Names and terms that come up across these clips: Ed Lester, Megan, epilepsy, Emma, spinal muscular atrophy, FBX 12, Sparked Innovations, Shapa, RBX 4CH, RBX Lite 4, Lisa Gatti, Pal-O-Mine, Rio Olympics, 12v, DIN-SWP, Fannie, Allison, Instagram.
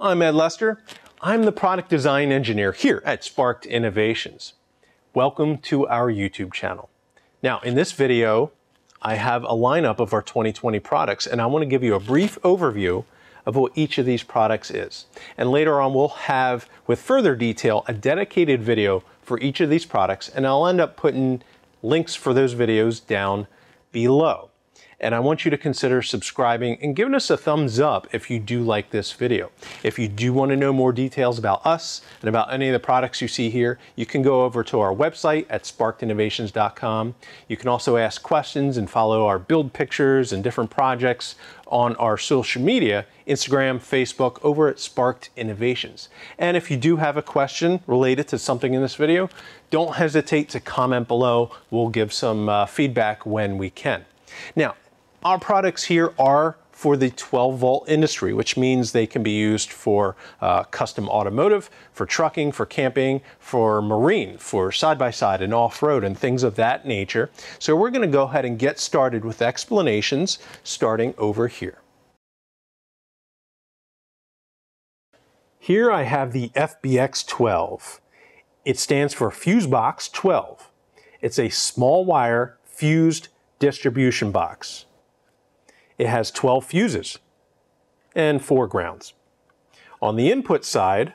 all, I'm Ed Lester. I'm the product design engineer here at Sparked Innovations. Welcome to our YouTube channel. Now, in this video, I have a lineup of our 2020 products, and I want to give you a brief overview of what each of these products is. And later on, we'll have, with further detail, a dedicated video for each of these products, and I'll end up putting links for those videos down below. And I want you to consider subscribing and giving us a thumbs up if you do like this video. If you do want to know more details about us and about any of the products you see here, you can go over to our website at sparkedinnovations.com. You can also ask questions and follow our build pictures and different projects on our social media, Instagram, Facebook, over at Sparked Innovations. And if you do have a question related to something in this video, don't hesitate to comment below. We'll give some feedback when we can. Now, our products here are for the 12-volt industry, which means they can be used for custom automotive, for trucking, for camping, for marine, for side-by-side and off-road and things of that nature. So we're going to go ahead and get started with explanations starting over here. Here I have the FBX 12. It stands for Fuse Box 12. It's a small wire fused distribution box. It has 12 fuses and 4 grounds. On the input side,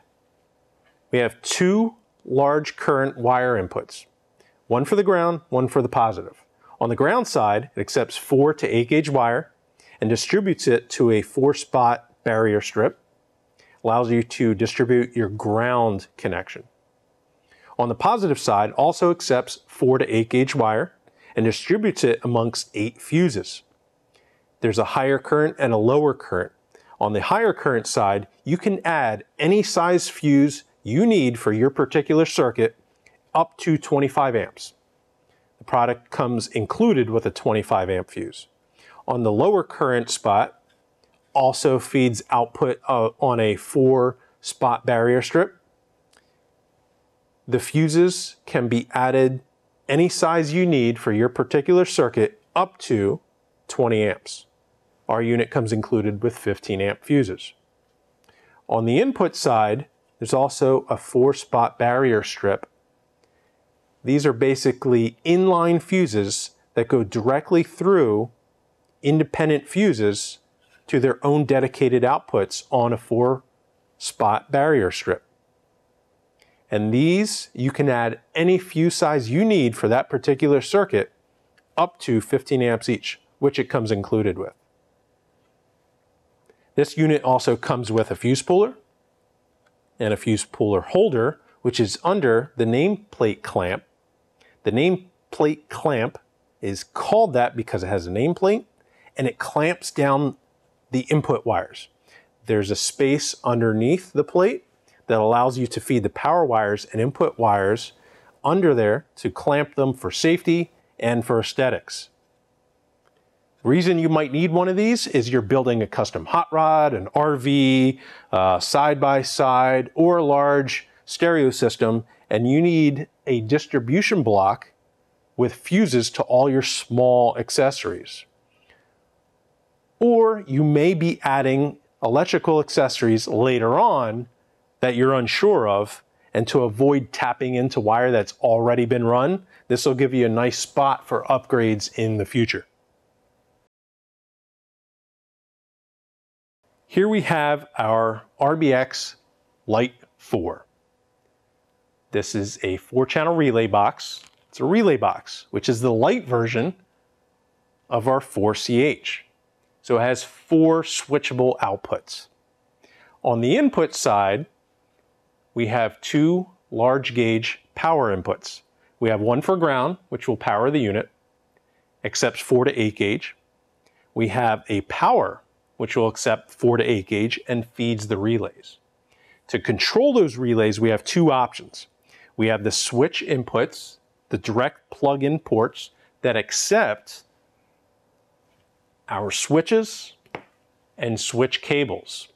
we have 2 large current wire inputs, one for the ground, one for the positive. On the ground side, it accepts 4 to 8 gauge wire and distributes it to a 4-spot barrier strip, allows you to distribute your ground connection. On the positive side, also accepts 4 to 8 gauge wire and distributes it amongst 8 fuses. There's a higher current and a lower current. On the higher current side, you can add any size fuse you need for your particular circuit up to 25 amps. The product comes included with a 25 amp fuse. On the lower current spot, also feeds output on a 4-spot barrier strip. The fuses can be added any size you need for your particular circuit up to 20 amps. Our unit comes included with 15 amp fuses. On the input side, there's also a 4-spot barrier strip. These are basically inline fuses that go directly through independent fuses to their own dedicated outputs on a 4-spot barrier strip. And these, you can add any fuse size you need for that particular circuit up to 15 amps each, which it comes included with. This unit also comes with a fuse puller and a fuse puller holder, which is under the nameplate clamp. The nameplate clamp is called that because it has a nameplate and it clamps down the input wires. There's a space underneath the plate that allows you to feed the power wires and input wires under there to clamp them for safety and for aesthetics. The reason you might need one of these is you're building a custom hot rod, an RV, side-by-side, or a large stereo system, and you need a distribution block with fuses to all your small accessories. Or you may be adding electrical accessories later on that you're unsure of, and to avoid tapping into wire that's already been run, this will give you a nice spot for upgrades in the future. Here we have our RBX Lite 4. This is a 4-channel relay box. It's a relay box, which is the light version of our 4CH. So it has 4 switchable outputs. On the input side, we have 2 large gauge power inputs. We have one for ground, which will power the unit, accepts 4 to 8 gauge. We have a power, which will accept 4 to 8 gauge and feeds the relays. To control those relays, we have 2 options. We have the switch inputs, the direct plug-in ports that accept our switches and switch cables.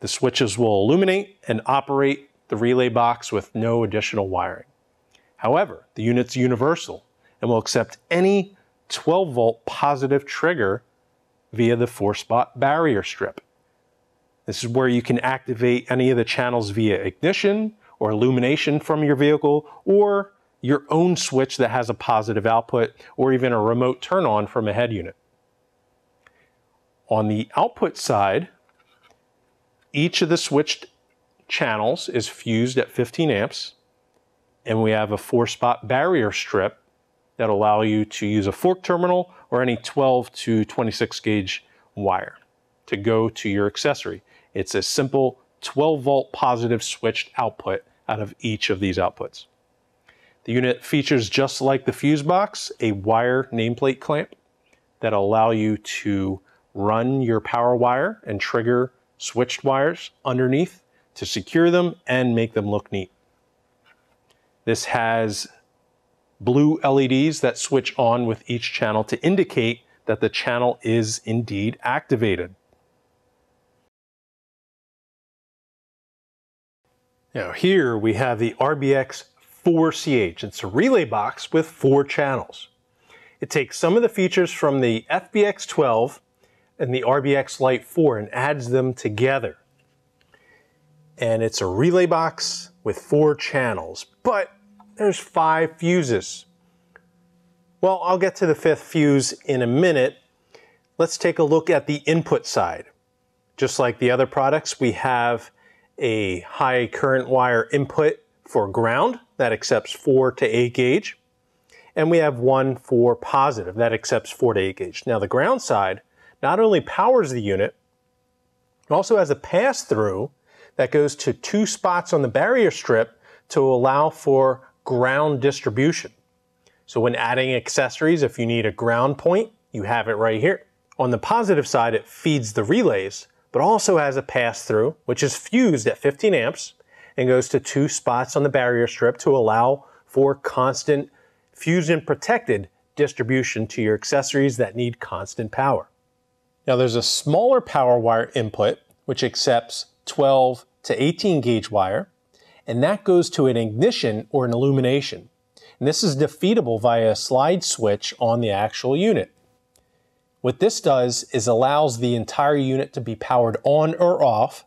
The switches will illuminate and operate the relay box with no additional wiring. However, the unit's universal and will accept any 12-volt positive trigger via the 4-spot barrier strip. This is where you can activate any of the channels via ignition or illumination from your vehicle, or your own switch that has a positive output, or even a remote turn on from a head unit. On the output side, each of the switched channels is fused at 15 amps, and we have a 4-spot barrier strip that allows you to use a fork terminal or any 12 to 26 gauge wire to go to your accessory. It's a simple 12-volt positive switched output out of each of these outputs. The unit features, just like the fuse box, a wire nameplate clamp that allows you to run your power wire and trigger switched wires underneath to secure them and make them look neat. This has blue LEDs that switch on with each channel to indicate that the channel is indeed activated. Now here we have the RBX 4CH. It's a relay box with 4 channels. It takes some of the features from the FBX 12 and the RBX Lite 4 and adds them together. And it's a relay box with 4 channels, but there's 5 fuses. Well, I'll get to the 5th fuse in a minute. Let's take a look at the input side. Just like the other products, we have a high current wire input for ground that accepts 4 to 8 gauge, and we have one for positive that accepts 4 to 8 gauge. Now the ground side not only powers the unit, it also has a pass-through that goes to 2 spots on the barrier strip to allow for ground distribution. So when adding accessories, if you need a ground point, you have it right here. On the positive side, it feeds the relays, but also has a pass-through, which is fused at 15 amps and goes to 2 spots on the barrier strip to allow for constant fused and protected distribution to your accessories that need constant power. Now there's a smaller power wire input, which accepts 12 to 18 gauge wire, and that goes to an ignition or an illumination. And this is defeatable via a slide switch on the actual unit. What this does is allows the entire unit to be powered on or off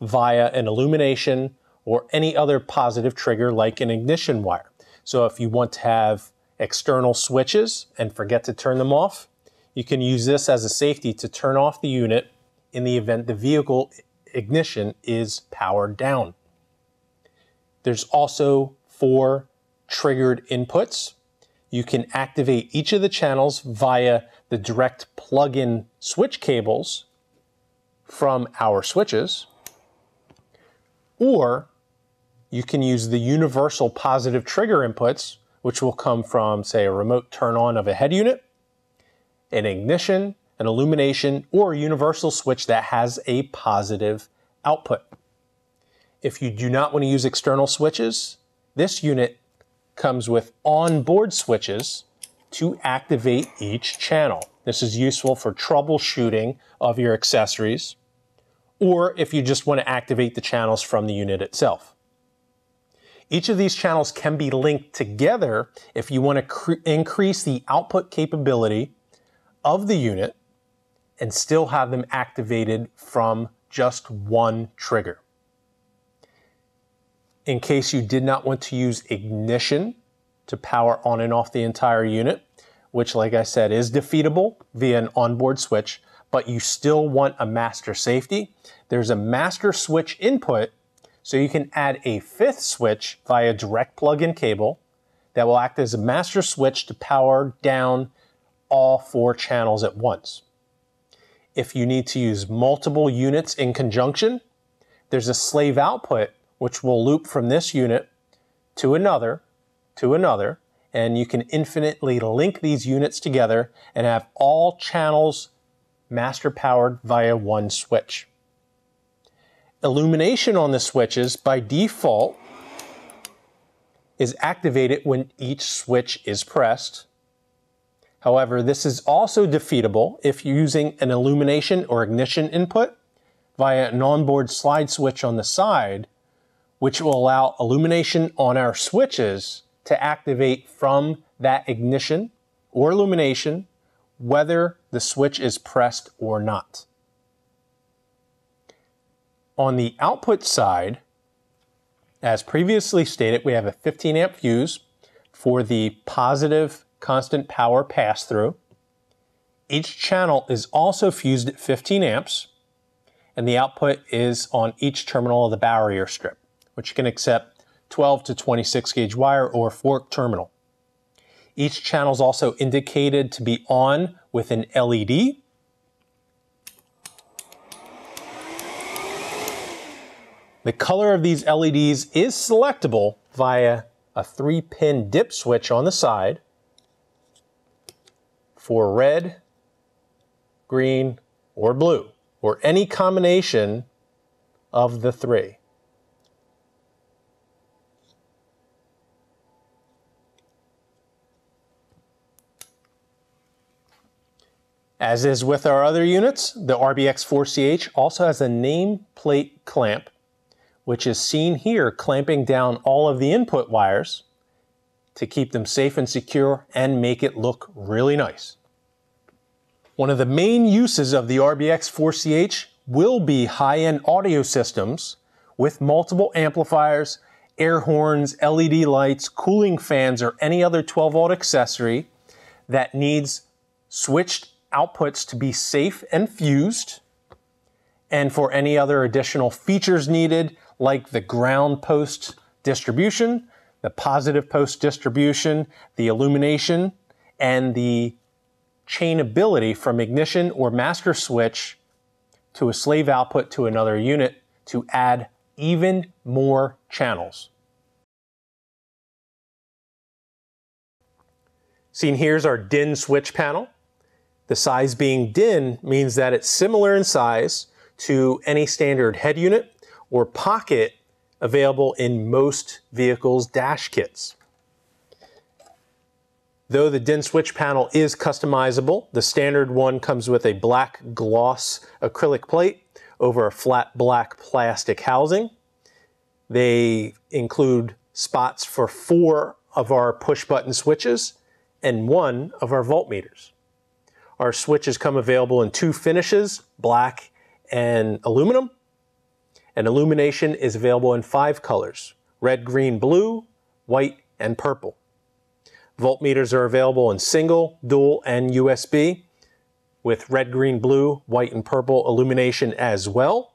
via an illumination or any other positive trigger like an ignition wire. So if you want to have external switches and forget to turn them off, you can use this as a safety to turn off the unit in the event the vehicle ignition is powered down. There's also 4 triggered inputs. You can activate each of the channels via the direct plug-in switch cables from our switches, or you can use the universal positive trigger inputs, which will come from, say, a remote turn on of a head unit, an ignition, an illumination, or a universal switch that has a positive output. If you do not want to use external switches, this unit comes with onboard switches to activate each channel. This is useful for troubleshooting of your accessories, or if you just want to activate the channels from the unit itself. Each of these channels can be linked together if you want to increase the output capability of the unit and still have them activated from just one trigger. In case you did not want to use ignition to power on and off the entire unit, which, like I said, is defeatable via an onboard switch, but you still want a master safety, there's a master switch input, so you can add a 5th switch via direct plug-in cable that will act as a master switch to power down all 4 channels at once. If you need to use multiple units in conjunction, there's a slave output which will loop from this unit to another, and you can infinitely link these units together and have all channels master powered via one switch. Illumination on the switches by default is activated when each switch is pressed. However, this is also defeatable if you're using an illumination or ignition input via an onboard slide switch on the side, which will allow illumination on our switches to activate from that ignition or illumination, whether the switch is pressed or not. On the output side, as previously stated, we have a 15 amp fuse for the positive constant power pass-through. Each channel is also fused at 15 amps, and the output is on each terminal of the barrier strip, which can accept 12 to 26 gauge wire or fork terminal. Each channel is also indicated to be on with an LED. The color of these LEDs is selectable via a 3-pin dip switch on the side for red, green, or blue, or any combination of the three. As is with our other units, the RBX 4CH also has a nameplate clamp, which is seen here clamping down all of the input wires to keep them safe and secure and make it look really nice. One of the main uses of the RBX 4CH will be high-end audio systems with multiple amplifiers, air horns, LED lights, cooling fans, or any other 12-volt accessory that needs switched outputs to be safe and fused, and for any other additional features needed like the ground post distribution, the positive post distribution, the illumination, and the chainability from ignition or master switch to a slave output to another unit to add even more channels. Seen here is our DIN switch panel. The size being DIN means that it's similar in size to any standard head unit or pocket available in most vehicles' dash kits. Though the DIN switch panel is customizable, the standard one comes with a black gloss acrylic plate over a flat black plastic housing. They include spots for 4 of our push-button switches and 1 of our voltmeters. Our switches come available in 2 finishes, black and aluminum, and illumination is available in 5 colors: red, green, blue, white, and purple. Voltmeters are available in single, dual, and USB with red, green, blue, white, and purple illumination as well.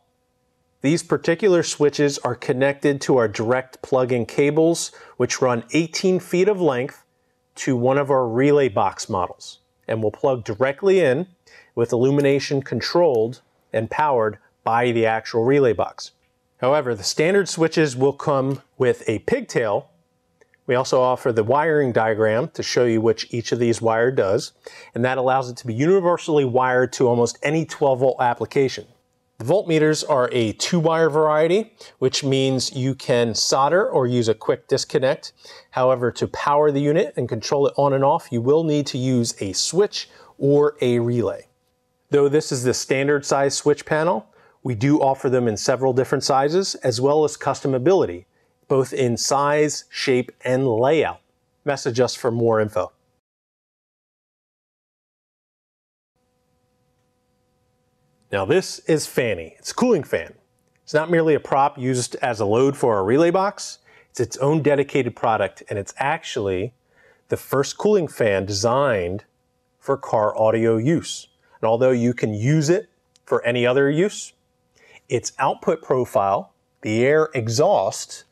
These particular switches are connected to our direct plug-in cables, which run 18 feet of length to one of our relay box models, and will plug directly in with illumination controlled and powered by the actual relay box. However, the standard switches will come with a pigtail. We also offer the wiring diagram to show you which each of these wire does, and that allows it to be universally wired to almost any 12-volt application. The voltmeters are a 2-wire variety, which means you can solder or use a quick disconnect. However, to power the unit and control it on and off, you will need to use a switch or a relay. Though this is the standard size switch panel, we do offer them in several different sizes, as well as customability, both in size, shape, and layout. Message us for more info. Now this is Fannie. It's a cooling fan. It's not merely a prop used as a load for our relay box. It's its own dedicated product, and it's actually the first cooling fan designed for car audio use. And although you can use it for any other use, its output profile, the air exhaust,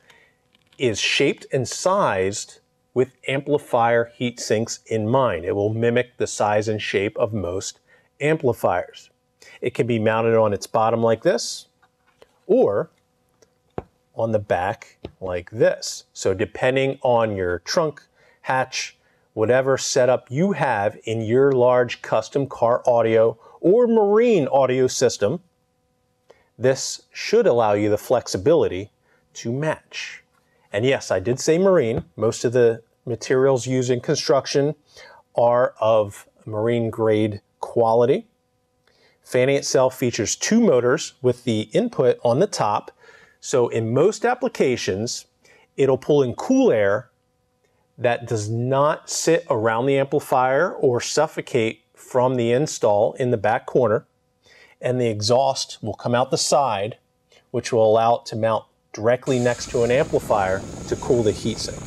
is shaped and sized with amplifier heat sinks in mind. It will mimic the size and shape of most amplifiers. It can be mounted on its bottom like this, or on the back like this. So depending on your trunk, hatch, whatever setup you have in your large custom car audio or marine audio system, this should allow you the flexibility to match. And yes, I did say marine. Most of the materials used in construction are of marine grade quality. Fannie itself features 2 motors with the input on the top. So in most applications, it'll pull in cool air that does not sit around the amplifier or suffocate from the install in the back corner, and the exhaust will come out the side which will allow it to mount directly next to an amplifier to cool the heatsink.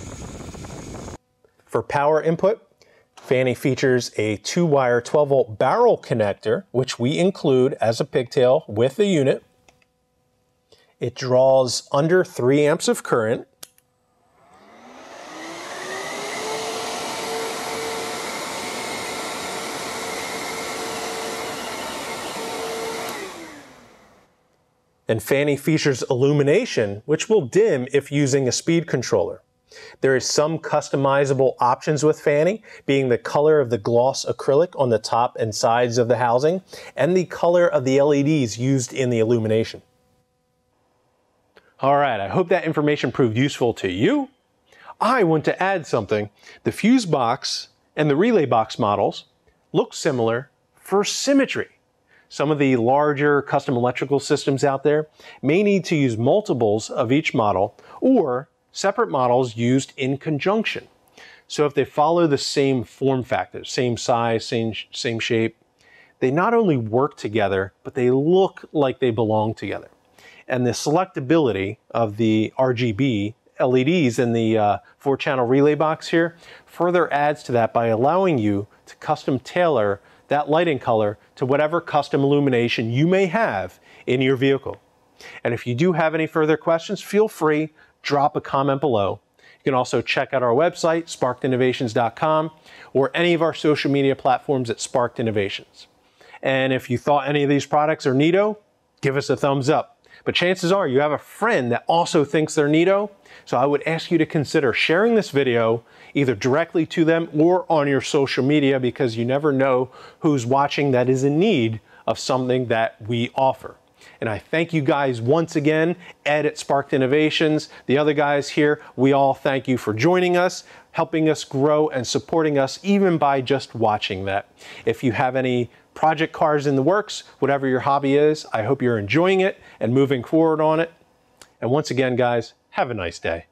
For power input, Fannie features a 2-wire 12-volt barrel connector, which we include as a pigtail with the unit. It draws under 3 amps of current. And Fannie features illumination, which will dim if using a speed controller. There is some customizable options with Fannie, being the color of the gloss acrylic on the top and sides of the housing, and the color of the LEDs used in the illumination. All right, I hope that information proved useful to you. I want to add something. The fuse box and the relay box models look similar for symmetry. Some of the larger custom electrical systems out there may need to use multiples of each model or separate models used in conjunction. So if they follow the same form factor, same size, same shape, they not only work together, but they look like they belong together. And the selectability of the RGB LEDs in the 4-channel relay box here further adds to that by allowing you to custom tailor that lighting color to whatever custom illumination you may have in your vehicle. And if you do have any further questions, feel free, drop a comment below. You can also check out our website, sparkedinnovations.com, or any of our social media platforms at Sparked Innovations. And if you thought any of these products are neato, give us a thumbs up. But chances are you have a friend that also thinks they're neato, so I would ask you to consider sharing this video either directly to them or on your social media, because you never know who's watching that is in need of something that we offer. And I thank you guys once again, Ed at Sparked Innovations, the other guys here, we all thank you for joining us, helping us grow and supporting us even by just watching that. If you have any project cars in the works, whatever your hobby is, I hope you're enjoying it and moving forward on it. And once again, guys, have a nice day.